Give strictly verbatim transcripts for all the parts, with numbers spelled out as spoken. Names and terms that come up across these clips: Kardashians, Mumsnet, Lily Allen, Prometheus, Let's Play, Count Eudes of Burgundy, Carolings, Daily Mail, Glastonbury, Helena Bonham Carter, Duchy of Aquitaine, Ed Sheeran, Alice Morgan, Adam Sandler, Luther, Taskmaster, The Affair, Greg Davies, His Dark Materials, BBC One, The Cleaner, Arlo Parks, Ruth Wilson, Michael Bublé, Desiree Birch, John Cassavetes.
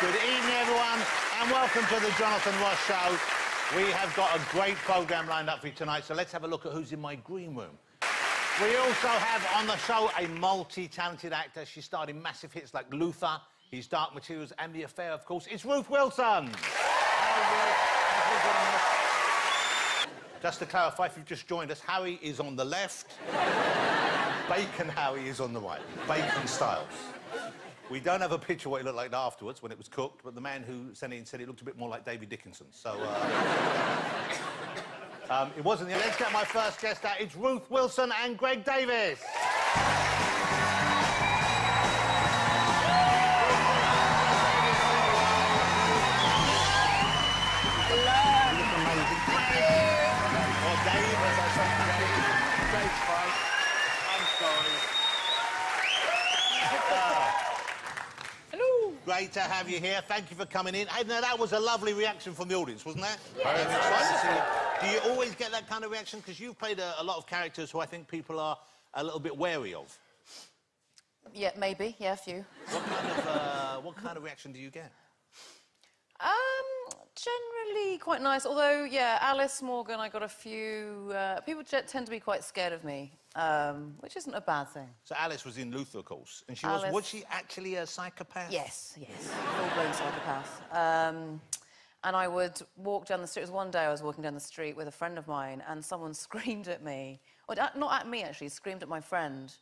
Good evening, everyone, and welcome to The Jonathan Ross Show. We have got a great programme lined up for you tonight, so let's have a look at who's in my green room. We also have on the show a multi-talented actor. She starred in massive hits like Luther, His Dark Materials and The Affair, of course. It's Ruth Wilson. Just to clarify, if you've just joined us, Harry is on the left. Bacon Harry is on the right. Bacon Styles. We don't have a picture of what it looked like afterwards when it was cooked, but the man who sent it in said it looked a bit more like David Dickinson, so... Uh... um, it wasn't the... Let's get my first guest out. It's Ruth Wilson and Greg Davies. Great to have you here. Thank you for coming in. Hey, now, that was a lovely reaction from the audience, wasn't that? Yes. Do you always get that kind of reaction? Because you've played a, a lot of characters who I think people are a little bit wary of. Yeah, maybe. Yeah, a few. What kind of, uh, what kind of reaction do you get? Um, generally quite nice. Although, yeah, Alice Morgan, I got a few... Uh, people tend to be quite scared of me. Um, which isn't a bad thing. So Alice was in Luther, of course, and she Alice... was... Was she actually a psychopath? Yes, yes, full-blown psychopath. Um, and I would walk down the street... It was one day I was walking down the street with a friend of mine and someone screamed at me... Or not at me, actually, screamed at my friend,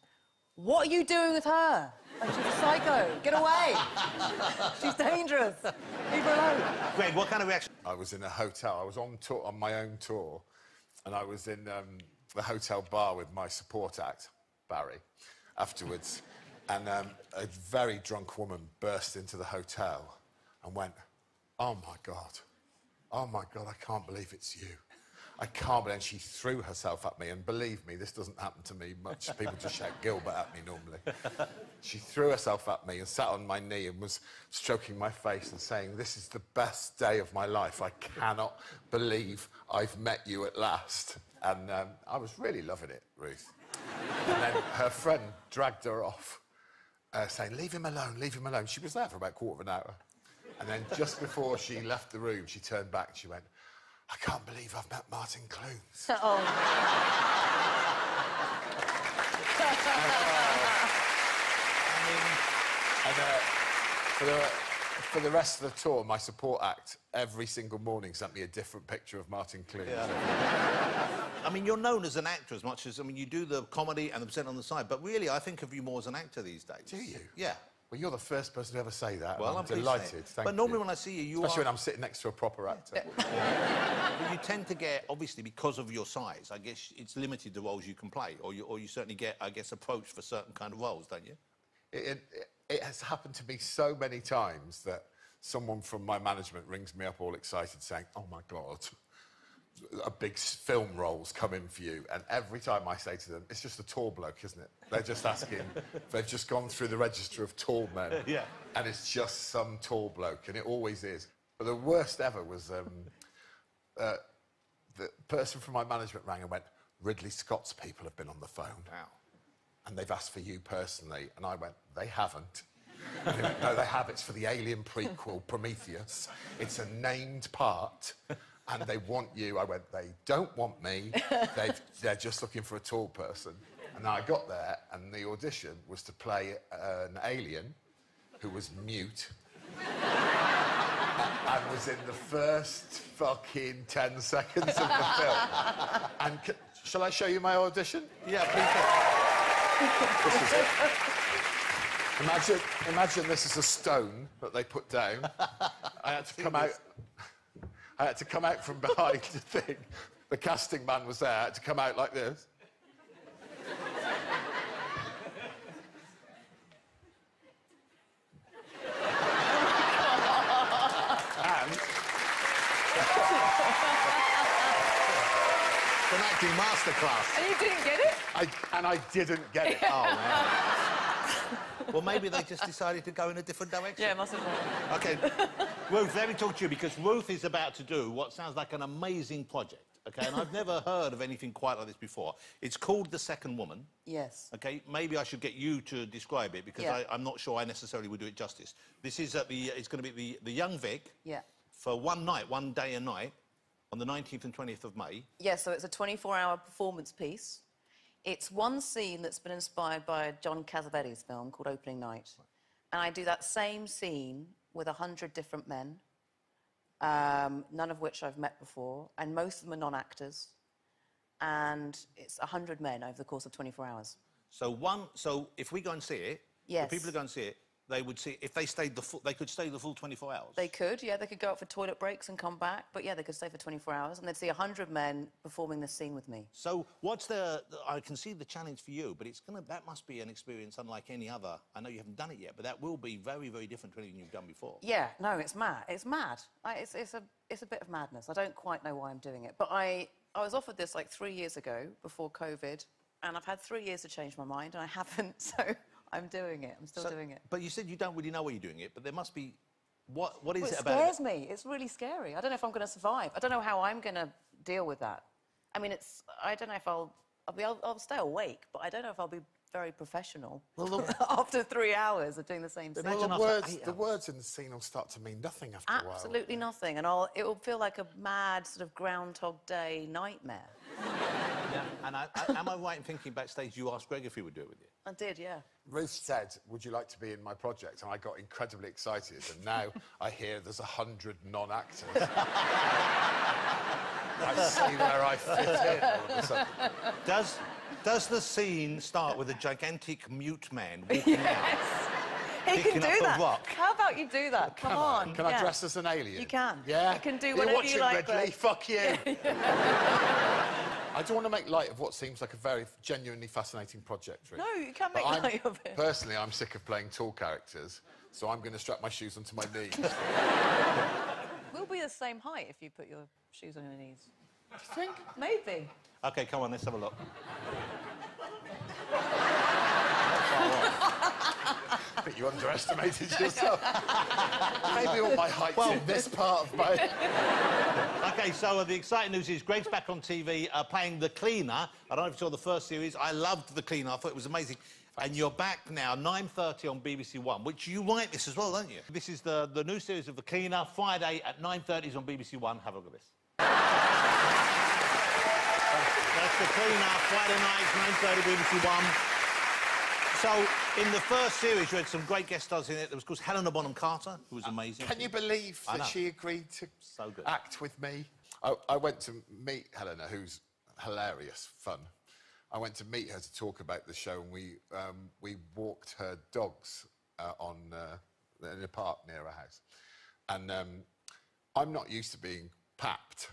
"What are you doing with her? Like, she's a psycho. Get away. She's dangerous. Leave her alone." Greg, what kind of reaction...? I was in a hotel. I was on tour, on my own tour, and I was in... Um... the hotel bar with my support act, Barry, afterwards, and um, a very drunk woman burst into the hotel and went, "Oh, my God, oh, my God, I can't believe it's you. I can't believe..." And she threw herself at me, and believe me, this doesn't happen to me much. People just shout Gilbert at me normally. She threw herself at me and sat on my knee and was stroking my face and saying, "This is the best day of my life. I cannot believe I've met you at last." And um, I was really loving it, Ruth. And then her friend dragged her off, uh, saying, "Leave him alone, leave him alone." She was there for about a quarter of an hour. And then just before she left the room, she turned back and she went, "I can't believe I've met Martin Clunes." Oh. And, uh, and, uh, for, the, for the rest of the tour, my support act every single morning sent me a different picture of Martin Clunes. Yeah. I mean, you're known as an actor as much as... I mean, you do the comedy and the percent on the side, but really, I think of you more as an actor these days. Do you? Yeah. Well, you're the first person to ever say that. Well, I'm delighted. Thank you. But normally when I see you, you are... Especially when I'm sitting next to a proper actor. But you tend to get, obviously, because of your size, I guess it's limited the roles you can play, or you, or you certainly get, I guess, approached for certain kind of roles, don't you? It, it, it has happened to me so many times that someone from my management rings me up all excited saying, "Oh, my God, a big film role's coming for you," and every time I say to them, "It's just a tall bloke, isn't it?" They're just asking. They've just gone through the register of tall men. Yeah. And it's just some tall bloke, and it always is. But the worst ever was um, uh, the person from my management rang and went, "Ridley Scott's people have been on the phone." Wow. "And they've asked for you personally," and I went, "They haven't." And they went, "No, they have. It's for the Alien prequel, Prometheus. It's a named part. And they want you." I went, "They don't want me. They've, they're just looking for a tall person." And I got there, and the audition was to play an alien who was mute and, and was in the first fucking ten seconds of the film. And c shall I show you my audition? Yeah, please. This is it. Imagine, imagine this is a stone that they put down. I had to come out... I had to come out from behind the thing. The casting man was there. I had to come out like this. And... It's an acting masterclass. And you didn't get it? I, and I didn't get it. Oh, man. Well, maybe they just decided to go in a different direction. Yeah, it must have been. OK, Ruth, let me talk to you, because Ruth is about to do what sounds like an amazing project. okay? And I've never heard of anything quite like this before. It's called The Second Woman. Yes. Okay, maybe I should get you to describe it, because yeah. I, I'm not sure I necessarily would do it justice. This is at the, it's going to be the, the Young Vic yeah. for one night, one day a night, on the nineteenth and twentieth of May. Yes, yeah, so it's a twenty-four hour performance piece. It's one scene that's been inspired by a John Cassavetes film called Opening Night. Right. And I do that same scene with a hundred different men, um, none of which I've met before, and most of them are non-actors. And it's a hundred men over the course of twenty-four hours. So one, so if we go and see it, yes. the people who go and see it, they would see, if they stayed the full, they could stay the full twenty-four hours. They could, yeah, they could go out for toilet breaks and come back, but yeah, they could stay for twenty-four hours, and they'd see a hundred men performing this scene with me. So what's the, I can see the challenge for you, but it's gonna, that must be an experience unlike any other. I know you haven't done it yet, but that will be very, very different to anything you've done before. Yeah, no, it's mad, it's mad. I, it's, it's, a, it's a bit of madness. I don't quite know why I'm doing it, but I, I was offered this like three years ago, before COVID, and I've had three years to change my mind, and I haven't, so... I'm doing it. I'm still so, doing it. But you said you don't really know why you're doing it, but there must be... What, what is well, it, it about it? It scares me. It's really scary. I don't know if I'm going to survive. I don't know how I'm going to deal with that. I mean, it's... I don't know if I'll... I'll, be, I'll, I'll stay awake, but I don't know if I'll be very professional well, look, after three hours of doing the same thing. Well, the, words, the words in the scene will start to mean nothing after Absolutely a while. Absolutely nothing, and I'll, it will feel like a mad sort of Groundhog Day nightmare. Yeah, and I, I, am I right in thinking backstage you asked Greg if he would do it with you? I did, yeah. Ruth said, would you like to be in my project? And I got incredibly excited, and now I hear there's a hundred non-actors. I see where I fit in all of a sudden. Does, does the scene start with a gigantic mute man walking yes. out? He can do that. Rock. How about you do that? Come, Come on. on. Can yeah. I dress as an alien? You can. Yeah. You can do whatever You're watching, you like. Ridley. But... Fuck you. Yeah, yeah. I don't want to make light of what seems like a very genuinely fascinating project, really. No, you can't make but light I'm, of it. Personally, I'm sick of playing tall characters, so I'm going to strap my shoes onto my knees. We'll be the same height if you put your shoes on your knees. Do you think? Maybe. OK, come on, let's have a look. But you underestimated yourself. Maybe all my height's well, in this part of my... OK, so uh, the exciting news is Greg's back on T V uh, playing The Cleaner. I don't know if you saw the first series. I loved The Cleaner. I thought it was amazing. Thanks. And you're back now, nine thirty on B B C One, which you write this as well, don't you? This is the, the new series of The Cleaner, Friday at nine thirty on B B C One. Have a look at this. That's The Cleaner, Friday nights, nine thirty, B B C One. So, in the first series, you had some great guest stars in it. There was, of course, Helena Bonham Carter, who was uh, amazing. Can you believe that she agreed to so good. act with me? I, I went to meet Helena, who's hilarious fun. I went to meet her to talk about the show, and we, um, we walked her dogs uh, on, uh, in a park near her house. And um, I'm not used to being papped,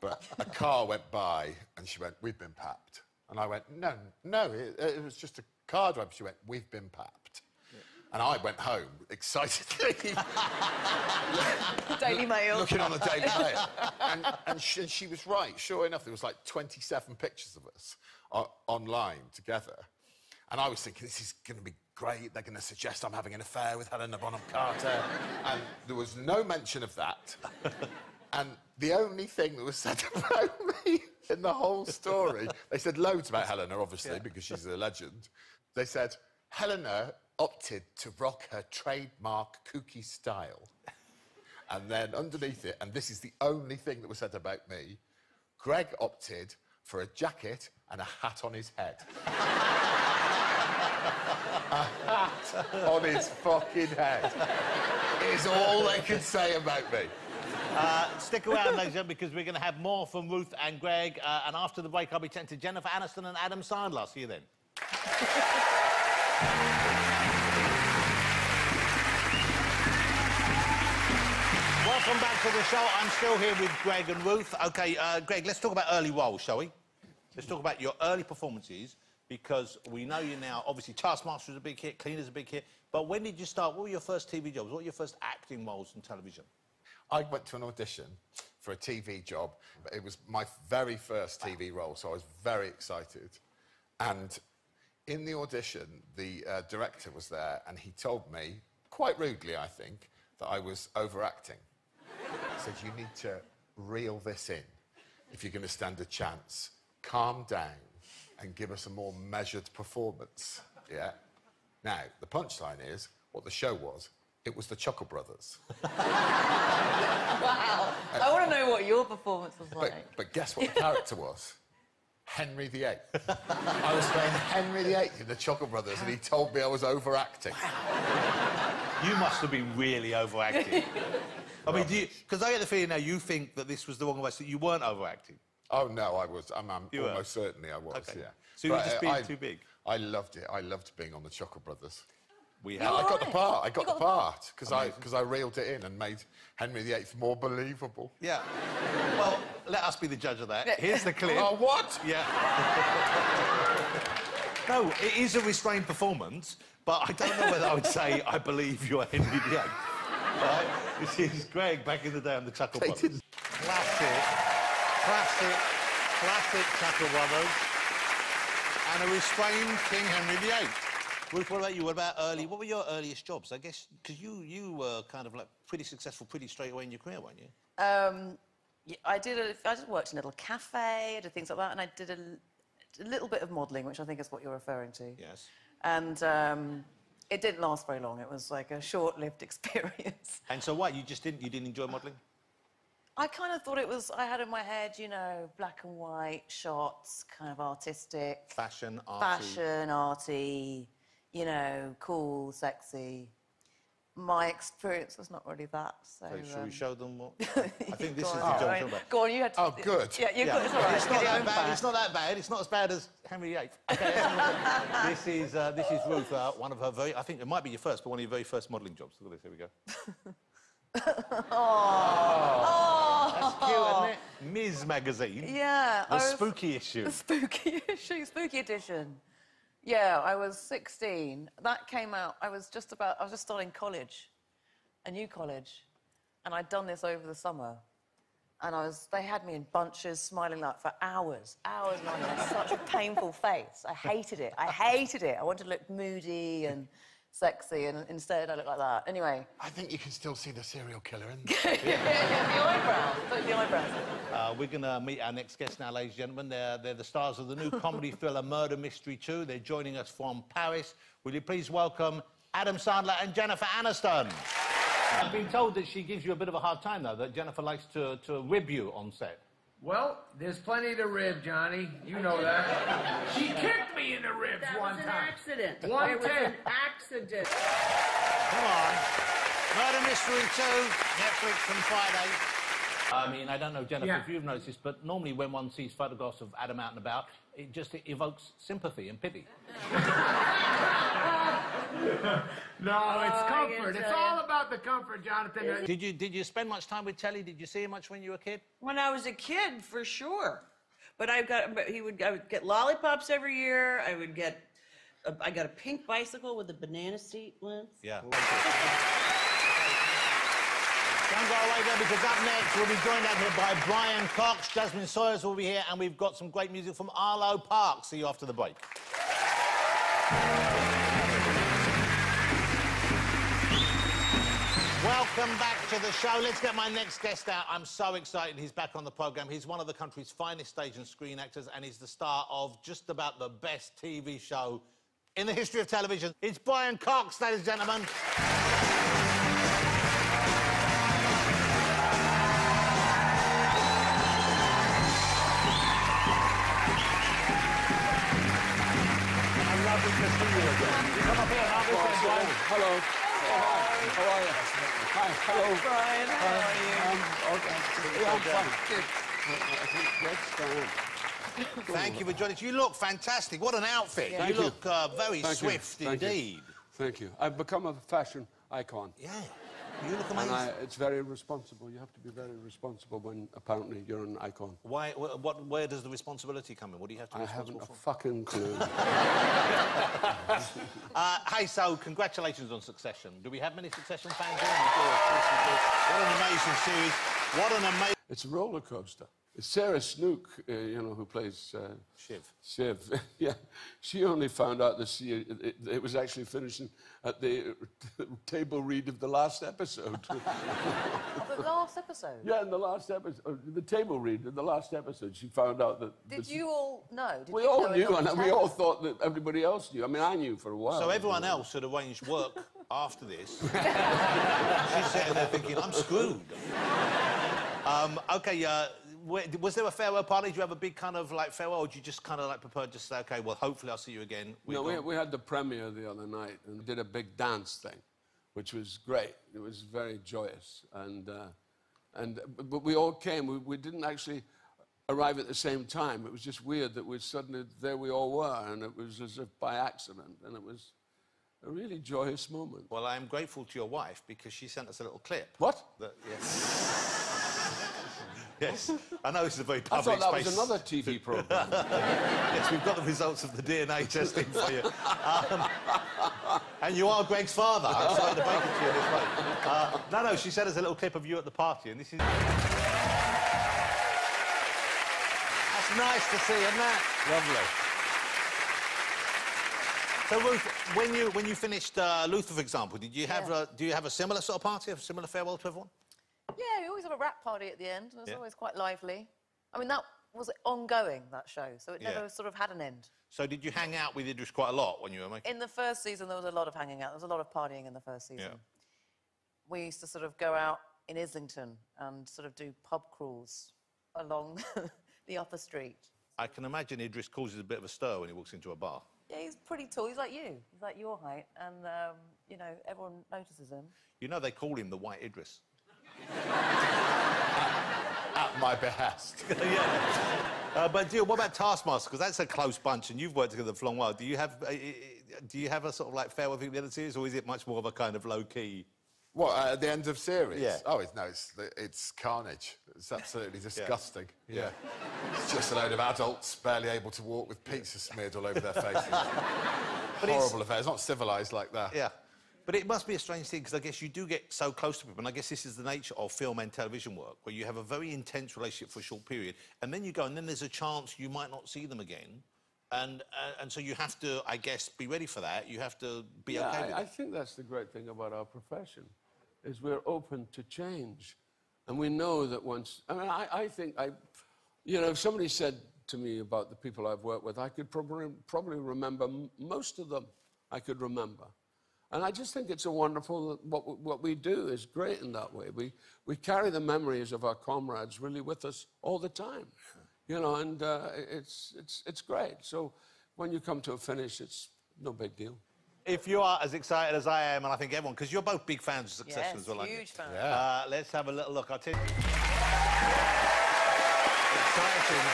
but a car went by, and she went, we've been papped. And I went, no, no, it, it was just a... car driver, she went, we've been papped. Yeah. And I went home, excitedly. Daily Mail. Looking on the Daily Mail. And, and, she, and she was right. Sure enough, there was like twenty-seven pictures of us uh, online together. And I was thinking, this is going to be great. They're going to suggest I'm having an affair with Helena Bonham Carter. And there was no mention of that. And the only thing that was said about me in the whole story, they said loads about Helena, obviously, yeah. because she's a legend. They said, Helena opted to rock her trademark kooky style. And then underneath it, and this is the only thing that was said about me, Greg opted for a jacket and a hat on his head. A hat on his fucking head is all they could say about me. Uh, stick around, ladies and gentlemen, because we're going to have more from Ruth and Greg. Uh, and after the break, I'll be chatting to Jennifer Aniston and Adam Sandler. I'll see you then. Welcome back to the show. I'm still here with Greg and Ruth. OK, uh, Greg, let's talk about early roles, shall we? Let's talk about your early performances, because we know you now. Obviously, Taskmaster is a big hit, Cleaner's a big hit. But when did you start? What were your first T V jobs? What were your first acting roles in television? I went to an audition for a T V job. It was my very first T V role, so I was very excited. And in the audition, the uh, director was there, and he told me, quite rudely, I think, that I was overacting. He said, you need to reel this in. if you're going to stand a chance. Calm down and give us a more measured performance, yeah? Now, the punchline is, what the show was, it was the Chuckle Brothers. Wow. And, I want to know what your performance was like. But, but guess what the character was? Henry the eighth. I was playing Henry the eighth in the Chuckle Brothers, and he told me I was overacting. Wow. You must have been really overacting. I mean, do you... Because I get the feeling now you think that this was the wrong way, so you weren't overacting. Oh, no, I was. I'm, I'm almost were. certainly I was, okay. yeah. So you but were just being I, too big? I loved it. I loved being on the Chuckle Brothers. We no, I got the part. I got, got the part, because I, I reeled it in and made Henry the eighth more believable. Yeah. Well, let us be the judge of that. Yeah. Here's the clip. Oh, what? Yeah. No, it is a restrained performance, but I don't know whether I would say I believe you're Henry the eighth. Right? This is Greg back in the day on the Chuckle Brothers. Didn't... Classic, classic, classic Chuckle Brothers. And a restrained King Henry the eighth. Ruth, what about you? What about early? What were your earliest jobs? I guess because you you were kind of like pretty successful, pretty straight away in your career, weren't you? Um, yeah, I did. A, I just worked in a little cafe. I did things like that, and I did a, a little bit of modelling, which I think is what you're referring to. Yes. And um, it didn't last very long. It was like a short-lived experience. And so, what? You just didn't? You didn't enjoy modelling? I kind of thought it was. I had in my head, you know, black and white shots, kind of artistic, fashion, arty. fashion, arty. You know, cool, sexy. My experience was not really that, so... so should um... we show them what... I think this is the job we're talking about. Go on, you had to... Oh, good. Yeah, you're yeah. good, it's all right. It's not, that bad. it's not that bad. It's not as bad as Henry the eighth. Okay, this is, uh, this is Ruth, uh, one of her very... I think it might be your first, but one of your very first modelling jobs. Look at this, here we go. oh. Oh. That's cute, isn't it? Mizz magazine. Yeah. The was... spooky issue. The spooky issue, spooky edition. Yeah, I was sixteen. That came out, I was just about, I was just starting college, a new college, and I'd done this over the summer. And I was, they had me in bunches, smiling like for hours, hours and hours, such a painful face. I hated it, I hated it. I wanted to look moody and sexy, and instead I looked like that. Anyway. I think you can still see the serial killer in there. yeah, yeah, the eyebrows, look, the eyebrows. Uh, we're going to meet our next guest now, ladies and gentlemen. They're, they're the stars of the new comedy thriller Murder Mystery two. They're joining us from Paris. Will you please welcome Adam Sandler and Jennifer Aniston. I've been told that she gives you a bit of a hard time, though, that Jennifer likes to, to rib you on set. Well, there's plenty to rib, Johnny. You know that. She kicked me in the ribs one time. That was an accident. One time. It was an accident. Come on. Murder Mystery two, Netflix from Friday. I mean, I don't know, Jennifer, yeah. if you've noticed this, but normally when one sees photographs of Adam out and about, it just it evokes sympathy and pity. no, it's comfort. It's all about the comfort, Jonathan. Yeah. Did you did you spend much time with Telly? Did you see him much when you were a kid? When I was a kid, for sure. But I got but he would I would get lollipops every year. I would get a, I got a pink bicycle with a banana seat once. Yeah. Don't go away there, because up next we'll be joined out here by Brian Cox. Jazmin Sawyers will be here, and we've got some great music from Arlo Parks. See you after the break. Welcome back to the show. Let's get my next guest out. I'm so excited he's back on the programme. He's one of the country's finest stage and screen actors, and he's the star of just about the best T V show in the history of television. It's Brian Cox, ladies and gentlemen. Hello. Hello. How are you? Hi. Hello. Brian, how uh, are you? Um, okay. Yeah, I'm fine. Good. Thank you for joining us. You look fantastic. What an outfit. Yeah. You, you look uh, very Thank swift you. indeed. Thank you. Thank you. I've become a fashion icon. Yeah. You look amazing. And I, it's very responsible. You have to be very responsible when apparently you're an icon. Why? Wh what? Where does the responsibility come in? What do you have to? Be I haven't for? a fucking clue. uh, hey, so congratulations on Succession. Do we have many Succession fans? What an amazing series! What an amazing. It's a roller coaster. Sarah Snook, uh, you know, who plays... Uh, Shiv. Shiv, yeah. She only found out that she, it, it was actually finishing at the table read of the last episode. Of the last episode? Yeah, in the last episode. The table read in the last episode, she found out that... Did you all know? Did we you all know knew, and we all thought that everybody else knew. I mean, I knew for a while. So everyone else had arranged work after this. She's sitting there thinking, I'm screwed. um, OK, uh... Was there a farewell party? Did you have a big kind of, like, farewell, or did you just kind of, like, prepare to say, OK, well, hopefully I'll see you again? We've no, we, we had the premiere the other night and did a big dance thing, which was great. It was very joyous. And, uh, and but we all came. We, we didn't actually arrive at the same time. It was just weird that we suddenly, there we all were, and it was as if by accident, and it was... a really joyous moment. Well, I'm grateful to your wife because she sent us a little clip. What? That, yes. Yes. I know this is a very public space. I thought that space. Was another T V programme. Yes, we've got the results of the D N A testing for you. Um, and you are Greg's father. I'm sorry to break it to you this way. Uh, no, no, she sent us a little clip of you at the party, and this is... That's nice to see, isn't that? Lovely. So Ruth, when you when you finished uh, Luther, for example, did you have yeah. uh, do you have a similar sort of party, a similar farewell to everyone? Yeah, we always have a rap party at the end. It was yeah. always quite lively. I mean, that was ongoing, that show, so it never yeah. sort of had an end. So did you hang out with Idris quite a lot when you were making? In the first season, there was a lot of hanging out. There was a lot of partying in the first season. Yeah. We used to sort of go out in Islington and sort of do pub crawls along the upper street. I can imagine Idris causes a bit of a stir when he walks into a bar. Yeah, he's pretty tall. He's like you. He's like your height. And, um, you know, everyone notices him. You know, they call him the White Idris. At my behest. Yeah. Uh, but, dear, what about Taskmaster? Because that's a close bunch, and you've worked together for a long while. Do you have, uh, do you have a sort of, like, farewell thing at the end of the series, or is it much more of a kind of low-key...? What, uh, at the end of series? Yeah. Oh, it's, no, it's, it's carnage. It's absolutely disgusting. Yeah. yeah. It's just a load of adults barely able to walk with pizza smeared all over their faces. Horrible affair. It's not civilised like that. Yeah. But it must be a strange thing, because I guess you do get so close to people, and I guess this is the nature of film and television work, where you have a very intense relationship for a short period, and then you go, and then there's a chance you might not see them again. And, uh, and so you have to, I guess, be ready for that. You have to be yeah, OK with I, it. I think that's the great thing about our profession. Is we're open to change, and we know that once... I mean, I, I think I... You know, if somebody said to me about the people I've worked with, I could probably, probably remember m most of them, I could remember. And I just think it's a wonderful... What, what we do is great in that way. We, we carry the memories of our comrades really with us all the time, you know, and uh, it's, it's, it's great. So when you come to a finish, it's no big deal. If you are as excited as I am, and I think everyone, because you're both big fans of Succession as well, aren't you? Yes, huge fans. Yeah. Uh, let's have a little look. I'll tell you. Exciting.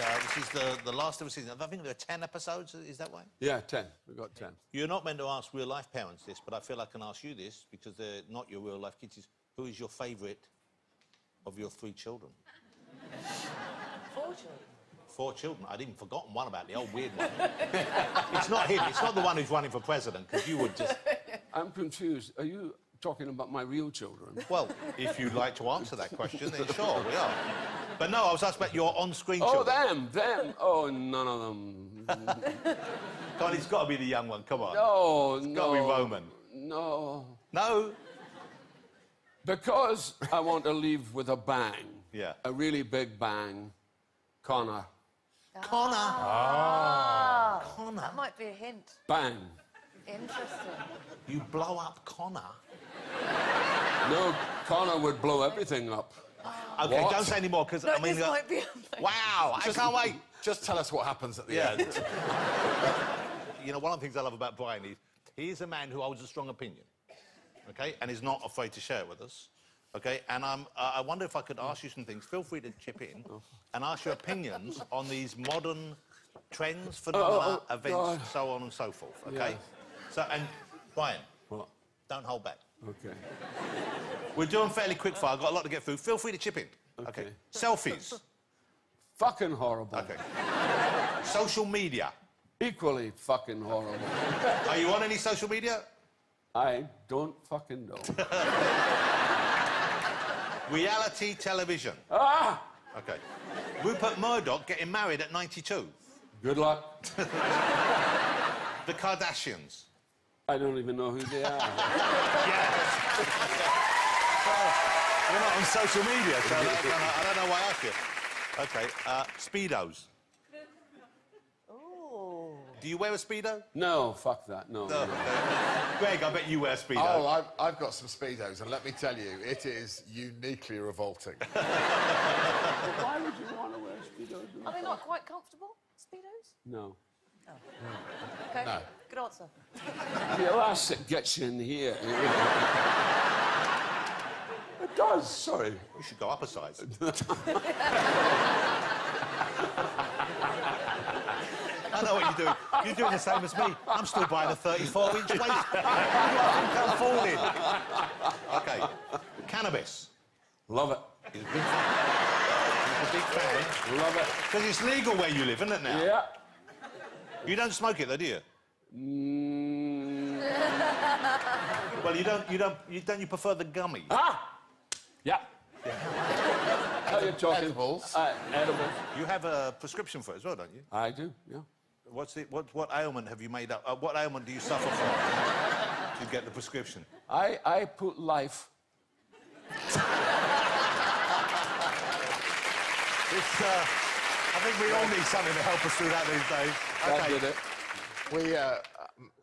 Uh, this is the, the last of the season. I think there are ten episodes, is that right? Yeah, ten. We've got ten. You're not meant to ask real-life parents this, but I feel I can ask you this, because they're not your real-life kids. Who is your favourite of your three children? Four children. Four children. I'd even forgotten one about the old weird one. It's not him. It's not the one who's running for president, because you would just... I'm confused. Are you talking about my real children? Well, if you'd like to answer that question, then sure, we are. But no, I was asking about your on-screen oh, children. Oh, them, them. Oh, none of them. God, it's got to be the young one, come on. No, it's no. It's got to be Roman. No. No? Because I want to leave with a bang. Yeah. A really big bang. Connor. Connor. Ah. Oh. Connor. That might be a hint. Bang. Interesting. You blow up Connor? No, Connor would blow everything up. Oh. OK, what? Don't say any more, because... No, I mean, this might be... Wow, just, I can't wait. Just tell us what happens at the yeah. end. You know, one of the things I love about Brian is he's a man who holds a strong opinion, OK, and is not afraid to share it with us. OK, and I'm, uh, I wonder if I could ask you some things. Feel free to chip in and ask your opinions on these modern trends, phenomena, oh, oh, events, God. So on and so forth, OK? Yeah. So, and, Brian, what? Don't hold back. OK. We're doing fairly quick fire. I've got a lot to get through. Feel free to chip in, OK? okay. Selfies. Fucking horrible. OK. Social media. Equally fucking horrible. Are you on any social media? I don't fucking know. Reality television. Ah! OK. Rupert Murdoch getting married at ninety-two. Good luck. The Kardashians. I don't even know who they are. Yes. Well, we're not on social media, so I don't, I don't know why I asked you. OK, uh, Speedos. Oh. Do you wear a Speedo? No, fuck that, no. no. no. Greg, I bet you wear Speedos. Oh, I've, I've got some Speedos, and let me tell you, it is uniquely revolting. But why would you want to wear Speedos? Are they not quite comfortable, Speedos? No. Oh. No. OK, no. Good answer. The elastic gets you in here. It does, sorry. We should go up a size. I know what you're doing. You're doing the same as me. I'm still buying a thirty-four inch waist. I'm falling. OK. Cannabis. Love it. He's a big fan. He's a big fan. Love it. Because it's legal where you live, isn't it, now? Yeah. You don't smoke it, though, do you? Mm. Well, you don't... You don't... You, don't you prefer the gummy? Ah! Yeah. Yeah. How you're talking? Edibles. Uh, edibles. You have a prescription for it as well, don't you? I do, yeah. What's it? What, what ailment have you made up? Uh, what ailment do you suffer from? You get the prescription. I I put life. it's. Uh, I think we all need something to help us through that these days. Okay. I did it. We, uh,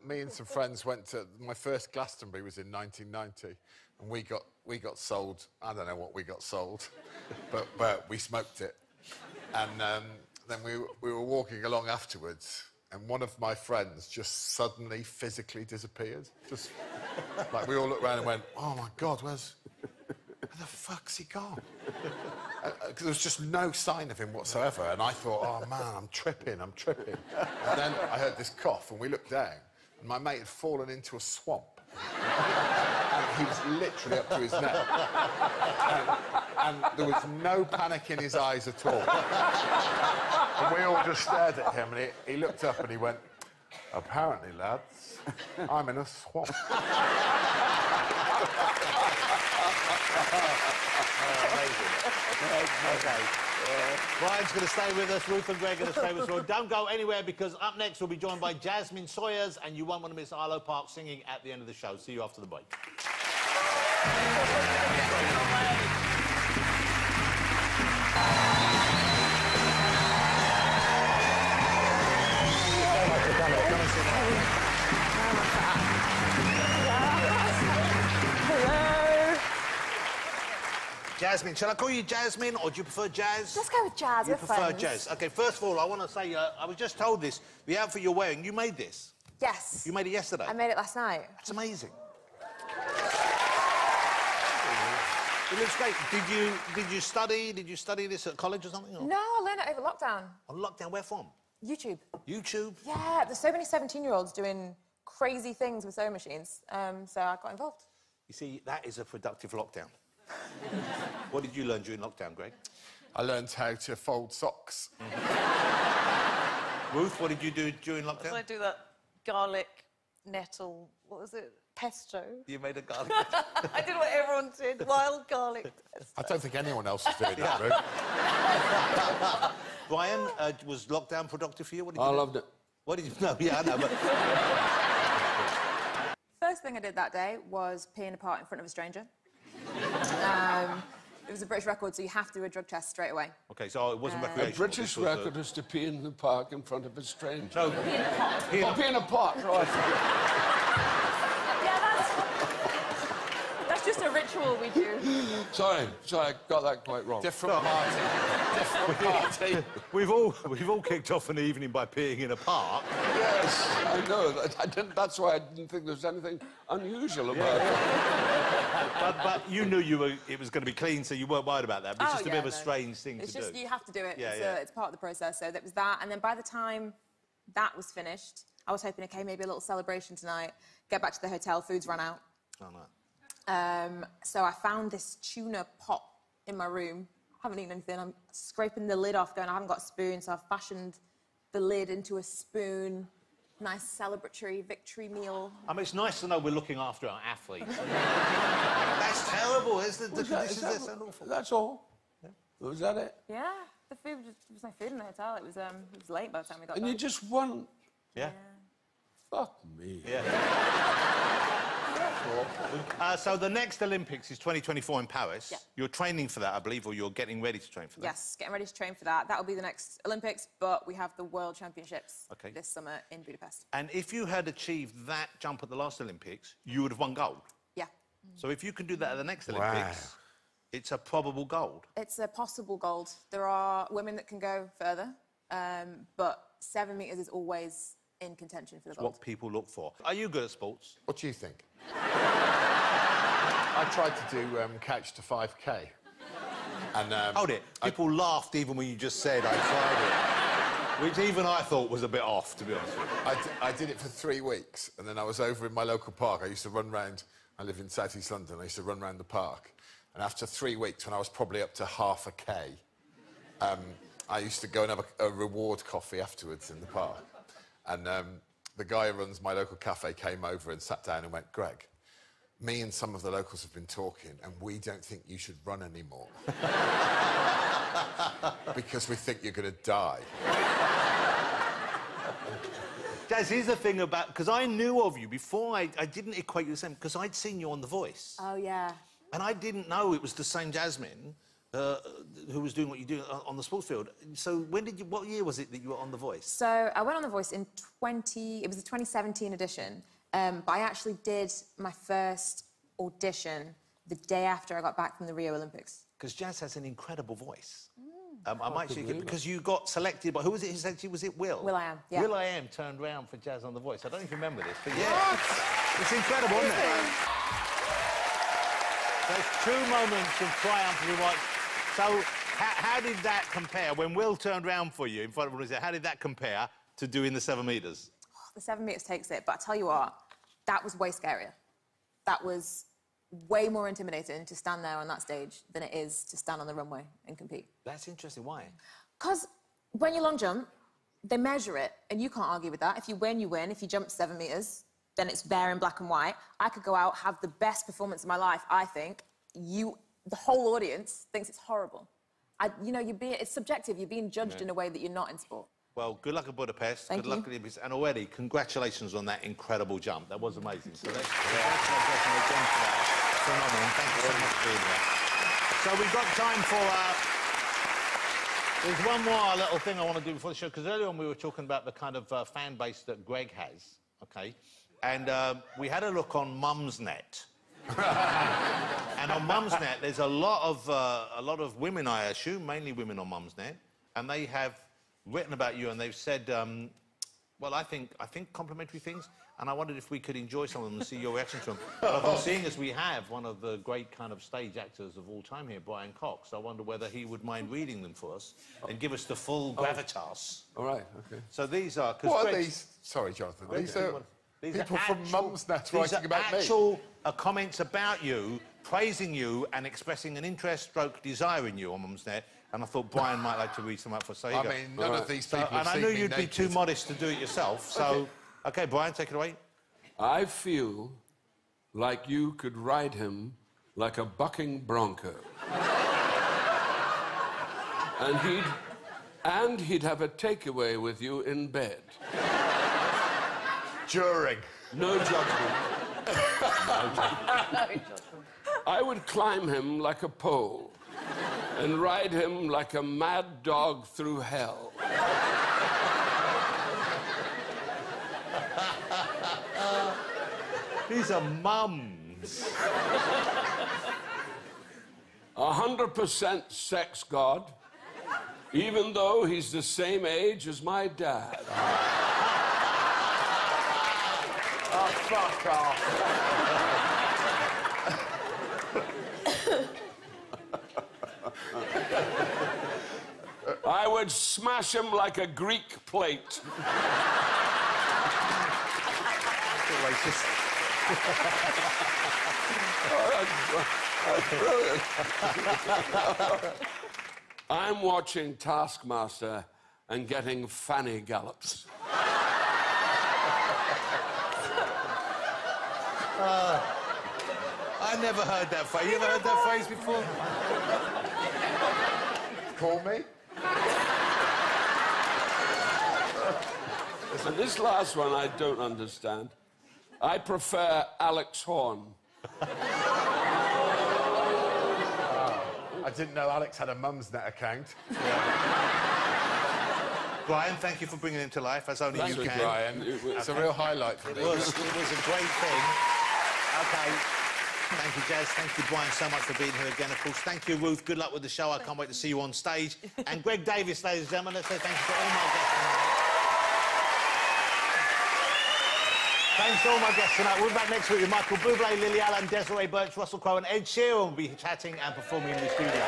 me and some friends went to my first Glastonbury was in nineteen ninety, and we got we got sold. I don't know what we got sold, but but we smoked it, and. Um, Then we, we were walking along afterwards, and one of my friends just suddenly physically disappeared. Just like we all looked around and went, "Oh my God, where's where the fuck's he gone?" uh, there was just no sign of him whatsoever, and I thought, "Oh man, I'm tripping, I'm tripping." And then I heard this cough, and we looked down, and my mate had fallen into a swamp. And he was literally up to his neck. And, and there was no panic in his eyes at all. And we all just stared at him, and he, he looked up and he went, "Apparently, lads, I'm in a swamp." Oh, amazing. Okay. Uh, Brian's going to stay with us, Ruth and Greg are going to stay with us. Well, don't go anywhere, because up next we'll be joined by Jazmin Sawyers, and you won't want to miss Arlo Parks singing at the end of the show. See you after the break. Jazmin, shall I call you Jazmin, or do you prefer Jazz? Let's go with Jazz. You prefer friends. Jazz. OK, first of all, I want to say, uh, I was just told this. The outfit you're wearing, you made this? Yes. You made it yesterday? I made it last night. That's amazing. It looks great. Did you, did you study? Did you study this at college or something? Or? No, I learned it over lockdown. On lockdown? Where from? YouTube. YouTube? Yeah, there's so many seventeen-year-olds doing crazy things with sewing machines, um, so I got involved. You see, that is a productive lockdown. What did you learn during lockdown, Greg? I learned how to fold socks. Mm-hmm. Ruth, what did you do during lockdown? Did I do that garlic, nettle, what was it? Pesto. You made a garlic. I did what everyone did, wild garlic. Pesto. I don't think anyone else is doing that, Ruth. Brian, uh, was lockdown productive for you? What did you I do? loved it. What did you... No, yeah, I know, but... First thing I did that day was peeing apart in front of a stranger. Um, it was a British record, so you have to do a drug test straight away. OK, so it wasn't um, recreational. A British record a... is to pee in the park in front of a stranger. No, pee in a pot. Pee in oh, a... pee in a pot, right. Yeah, that's... That's just a ritual we do. Sorry, sorry, I got that quite wrong. Different no, party. Different party. We've all, we've all kicked off an evening by peeing in a park. Yes, I know. I didn't, that's why I didn't think there was anything unusual about it. Yeah. But, but you knew you were, it was going to be clean, so you weren't worried about that. But it's oh, just a yeah, bit of a no. strange thing it's to just, do. It's just, you have to do it. Yeah, it's, yeah. A, it's part of the process, so that was that. And then by the time that was finished, I was hoping, OK, maybe a little celebration tonight, get back to the hotel, food's run out. Oh, no. Um, so I found this tuna pot in my room. I haven't eaten anything. I'm scraping the lid off, going, I haven't got a spoon, so I've fashioned the lid into a spoon. nice celebratory victory meal. I mean, it's nice to know we're looking after our athletes. That's terrible, isn't it? The conditions are so awful. That's all. Yeah. Was that it? Yeah. The food, there was no food in the hotel. It was, um, it was late by the time we got there. And back. You just won. Yeah. yeah. Fuck me. Yeah. Uh, so the next Olympics is twenty twenty-four in Paris. Yeah. You're training for that, I believe, or you're getting ready to train for that? Yes, getting ready to train for that. That'll be the next Olympics, but we have the World Championships okay. this summer in Budapest. And if you had achieved that jump at the last Olympics, you would have won gold? Yeah. So if you can do that at the next Olympics, wow. it's a probable gold? It's a possible gold. There are women that can go further, um, but seven metres is always in contention for the gold. What people look for. Are you good at sports? What do you think? I tried to do um, catch to five K. And, um, Hold it. People I... laughed even when you just said I tried it. Which even I thought was a bit off, to be honest with you. I, d I did it for three weeks, and then I was over in my local park. I used to run round... I live in South East London. I used to run round the park. And after three weeks, when I was probably up to half a K, um, I used to go and have a, a reward coffee afterwards in the park. And um, the guy who runs my local cafe came over and sat down and went, Greg, me and some of the locals have been talking, and we don't think you should run anymore. Because we think you're going to die. Jazz, here's the thing about... Because I knew of you before, I, I didn't equate you the same, because I'd seen you on The Voice. Oh, yeah. And I didn't know it was the same Jazmin uh, who was doing what you do on the sports field. So when did you... What year was it that you were on The Voice? So I went on The Voice in twenty... It was the twenty seventeen edition. Um, but I actually did my first audition the day after I got back from the Rio Olympics. Because Jazz has an incredible voice. Mm, um, I might actually get, because you got selected by... Who was it who selected? Was it Will? Will I Am, yeah. Will I Am turned round for Jazz on The Voice. I don't even remember this, but yeah. What? It's incredible, isn't it? There's two moments of triumph you watch. So how, how did that compare? When Will turned round for you in front of him, how did that compare to doing the seven metres? The seven metres takes it, but I tell you what, that was way scarier. That was way more intimidating to stand there on that stage than it is to stand on the runway and compete. That's interesting. Why? Because when you long jump, they measure it, and you can't argue with that. If you win, you win. If you jump seven metres, then it's there in black and white. I could go out, have the best performance of my life, I think. You, the whole audience, thinks it's horrible. I, you know, you're being, it's subjective. You're being judged yeah. in a way that you're not in sport. Well, good luck at Budapest. Thank good luck you. At Idris. And already, congratulations on that incredible jump. That was amazing. So let's congratulations again for that. Phenomenal. Thank you so much for being there. So we've got time for... Uh, there's one more little thing I want to do before the show, because earlier on we were talking about the kind of uh, fan base that Greg has, OK? And uh, we had a look on Mumsnet. And on Mumsnet, there's a lot of, uh, a lot of women, I assume, mainly women on Mumsnet, and they have... written about you, and they've said, um, well, I think, I think complimentary things, and I wondered if we could enjoy some of them and see your reaction to them. But I'm seeing as we have one of the great kind of stage actors of all time here, Brian Cox, I wonder whether he would mind reading them for us and give us the full oh. gravitas. All right, OK. So these are... What Greg's, are these? Sorry, Jonathan. Oh, these, are, these people are actual, from Mumsnet writing about actual, me. actual uh, comments about you, praising you and expressing an interest, stroke, desire in you on Mumsnet. And I thought Brian might like to read some out for us. So I go. mean, none right. of these people so, have And I knew you'd naked. be too modest to do it yourself, so... Okay. OK, Brian, take it away. I feel like you could ride him like a bucking bronco. and, he'd, and he'd have a takeaway with you in bed. During. No judgment. no judgment. I would climb him like a pole. And ride him like a mad dog through hell. uh, these are mums. A hundred percent sex god, even though he's the same age as my dad. Oh, fuck off. I would smash him like a Greek plate. I'm watching Taskmaster and getting fanny gallops. Uh, I never heard that phrase. You ever heard that phrase before? Call me. So this last one I don't understand. I prefer Alex Horn. uh, I didn't know Alex had a Mumsnet account. Yeah. Brian, thank you for bringing him to life, as only That's you can. Brian. It was okay. a real highlight for me. It was, it was a great thing. OK. Thank you, Jazz. Thank you, Brian, so much for being here again, of course. Thank you, Ruth. Good luck with the show. I can't wait to see you on stage. And Greg Davies, ladies and gentlemen, let's say thank you to all my guests tonight. Thanks to all my guests tonight. We'll be back next week with Michael Bublé, Lily Allen, Desiree Birch, Russell Crowe and Ed Sheeran will be chatting and performing in the studio.